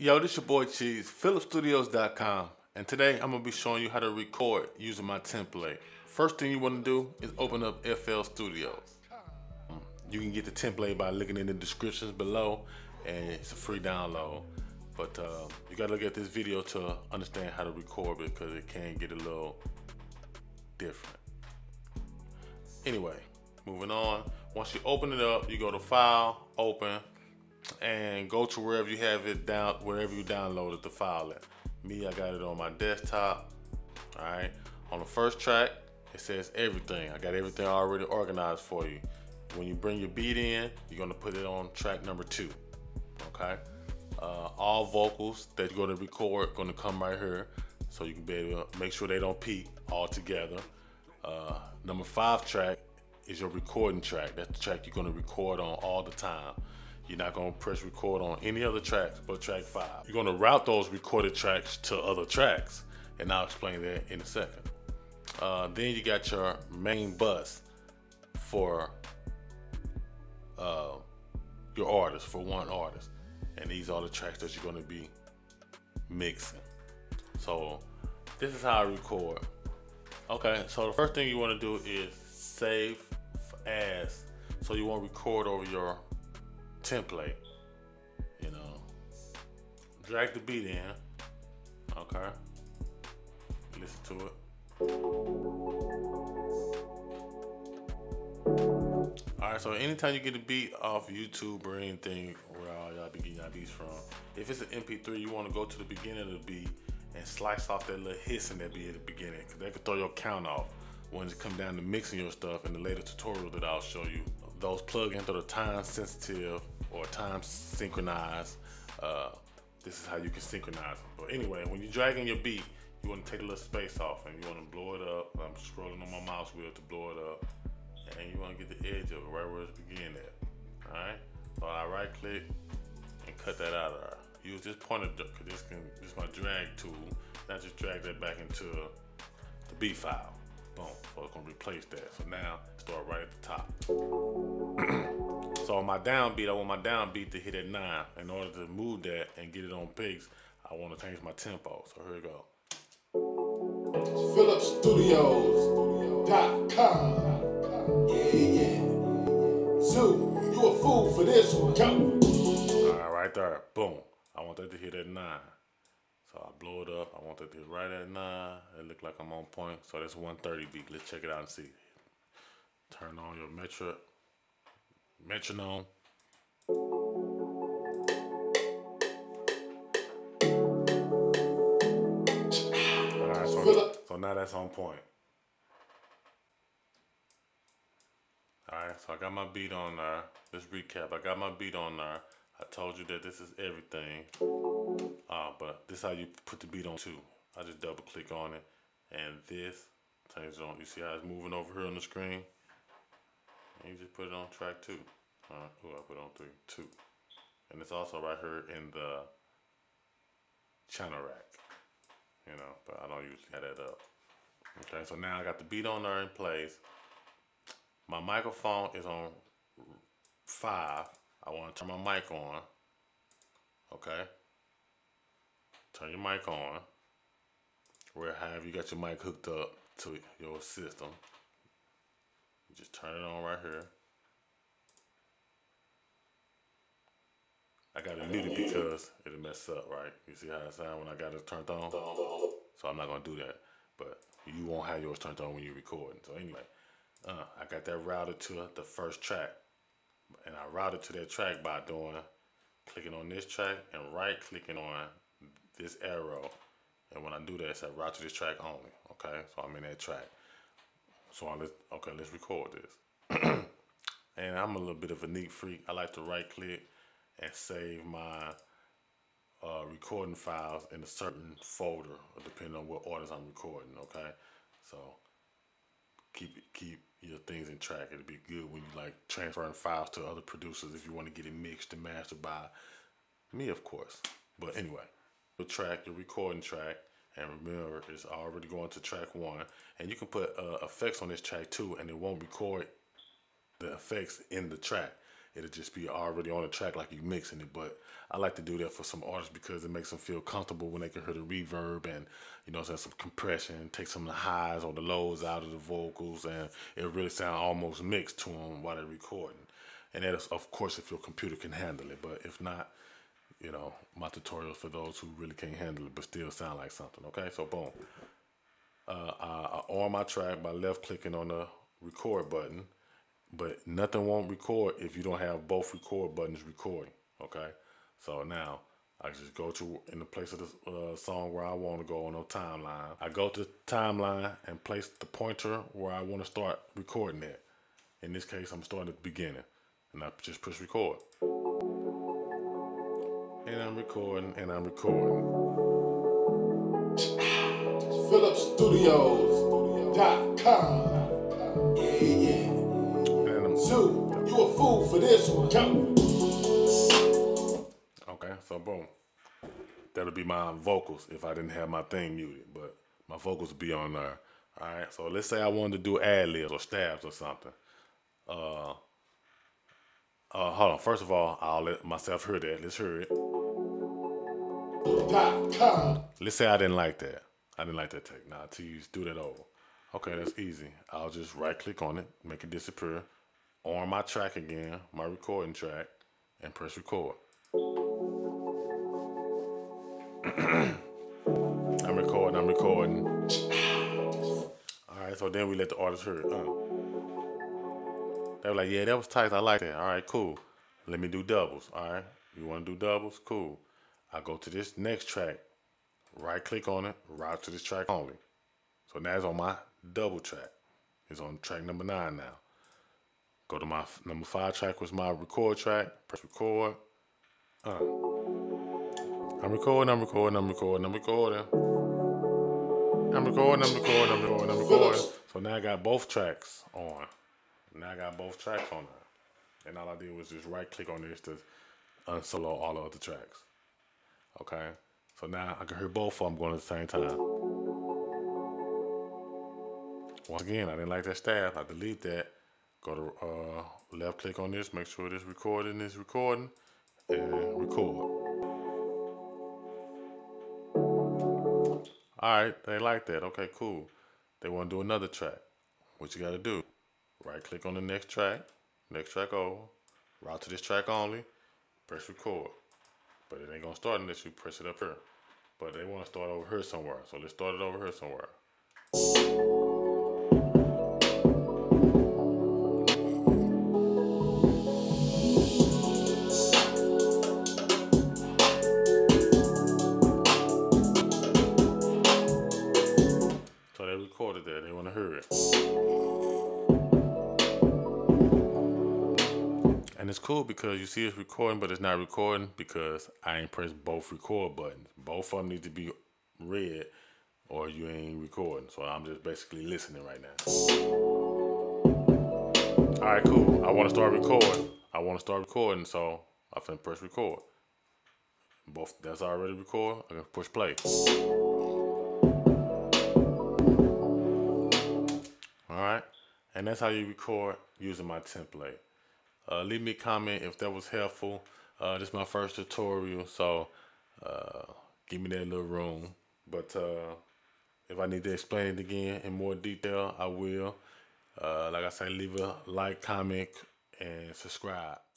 Yo, this your boy Cheese, PhillipsStudios.com, and today I'm going to be showing you how to record using my template. First thing you want to do is open up FL Studios. You can get the template by looking in the descriptions below, and it's a free download. But you got to look at this video to understand how to record, because it can get a little different. Anyway, moving on. Once you open it up, you go to File, Open, and go to wherever you have it down, wherever you downloaded the file at. Me, I got it on my desktop. All right, on the first track, it says everything. I got everything already organized for you. When you bring your beat in, you're gonna put it on track number 2. Okay, all vocals that you're gonna record gonna come right here, so you can be able to make sure they don't peak all together. Number 5 track is your recording track. That's the track you're gonna record on all the time. You're not gonna press record on any other tracks but track 5. You're gonna route those recorded tracks to other tracks, and I'll explain that in a second. Then you got your main bus for your artist, for one artist. And these are the tracks that you're gonna be mixing. So this is how I record. Okay, so the first thing you wanna do is save as. So you wanna record over your template, you know, drag the beat in, okay, listen to it. All right, so anytime you get a beat off YouTube or anything where y'all be getting y'all beats from, if it's an MP3, you want to go to the beginning of the beat and slice off that little hiss in that beat at the beginning, because that could throw your count off when it comes down to mixing your stuff. In the later tutorial that I'll show you, those plugins are time sensitive or time synchronized. This is how you can synchronize them. But anyway, when you're dragging your beat, you want to take a little space off and you want to blow it up. I'm scrolling on my mouse wheel to blow it up, and you want to get the edge of it right where it's beginning at. All right, so I right click and cut that out of there. Use this pointer, because this is my drag tool, and I just drag that back into the beat file. Boom. So it's gonna replace that. So now start right at the top. So on my downbeat, I want my downbeat to hit at 9. In order to move that and get it on peaks, I want to change my tempo. So here we go. PhillipsStudios.com. Yeah, yeah. Zoo, you a fool for this one. Go. Alright, right there. Boom. I want that to hit at 9. So I blow it up. I want that to hit right at 9. It looked like I'm on point. So that's 130 beat. Let's check it out and see. Turn on your metronome. All right, so now that's on point. All right, so I got my beat on there. Let's recap. I got my beat on there. I told you that this is everything. But this is how you put the beat on too. I just double click on it, and this turns on. You see how it's moving over here on the screen? And you just put it on track 2. Who I put on 3, 2. And it's also right here in the channel rack. You know, but I don't usually have that up. Okay, so now I got the beat on there in place. My microphone is on 5. I want to turn my mic on. Okay. Turn your mic on. Where have you got your mic hooked up to your system? Just turn it on right here. I got it muted because it'll mess up, right? You see how it sounds when I got it turned on? So I'm not gonna do that. But you won't have yours turned on when you're recording. So anyway, I got that routed to the first track. And I routed to that track by clicking on this track and right clicking on this arrow. And when I do that, it's like route to this track only. Okay, so I'm in that track. So let's record this. And I'm a little bit of a neat freak. I like to right click and save my recording files in a certain folder, depending on what orders I'm recording, okay? So keep your things in track. It'll be good when you like transferring files to other producers if you want to get it mixed and mastered by me, of course. But anyway, the track, your recording track, and remember, it's already going to track 1, and you can put effects on this track too, and it won't record the effects in the track. it'll just be already on the track like you mixing it. But I like to do that for some artists because it makes them feel comfortable when they can hear the reverb and, you know, some compression, take some of the highs or the lows out of the vocals, and it really sound almost mixed to them while they're recording. And that is, of course, if your computer can handle it. But if not, you know, my tutorial for those who really can't handle it but still sound like something. Okay, so boom. I arm my track by left clicking on the record button, but nothing won't record if you don't have both record buttons recording. Okay, so now I just go to in the place of the song where I want to go on the timeline. I go to the timeline and place the pointer where I want to start recording at. In this case, I'm starting at the beginning, and I just push record. And I'm recording, and I'm recording. PhillipsStudios.com. Yeah, yeah. Zoo, you a fool for this one. Okay, so boom. That'll be my vocals if I didn't have my thing muted, but my vocals will be on there. All right, so let's say I wanted to do ad-libs or stabs or something. Hold on. First of all, I'll let myself hear that. Let's hear it. Let's say I didn't like that. I didn't like that take. Now, to use, do that over. Okay, that's easy. I'll just right-click on it, make it disappear, arm my track again, my recording track, and press record. I'm recording. I'm recording. All right, so then we let the artist hear it. They were like, yeah, that was tight. I like that. All right, cool. Let me do doubles. All right, you want to do doubles? Cool. I go to this next track, right-click on it, route to this track only. So now it's on my double track. It's on track number 9 now. Go to my number 5 track, was my record track. Press record. I'm recording. I'm recording. I'm recording. I'm recording. I'm recording. I'm recording. I'm recording. I'm recording. So now I got both tracks on. Now I got both tracks on there. And all I did was just right click on this to unsolo all the other tracks. Okay. So now I can hear both of them going at the same time. Once again, I didn't like that stab. I delete that. Go to left click on this, make sure this recording is recording, and record. Alright, they like that. Okay, cool. They want to do another track. What you got to do? Right click on the next track over, route to this track only, press record. But it ain't going to start unless you press it up here. But they want to start over here somewhere, so let's start it over here somewhere. Recorded there, they want to hear it. And it's cool because you see it's recording, but it's not recording because I ain't pressed both record buttons. Both of them need to be red or you ain't recording. So I'm just basically listening right now. Alright, cool. I want to start recording. I want to start recording, so I can press record. Both, that's already recording. I can push play. Alright, and that's how you record using my template. Leave me a comment if that was helpful. This is my first tutorial, so give me that little room. But if I need to explain it again in more detail, I will. Like I say, leave a like, comment, and subscribe.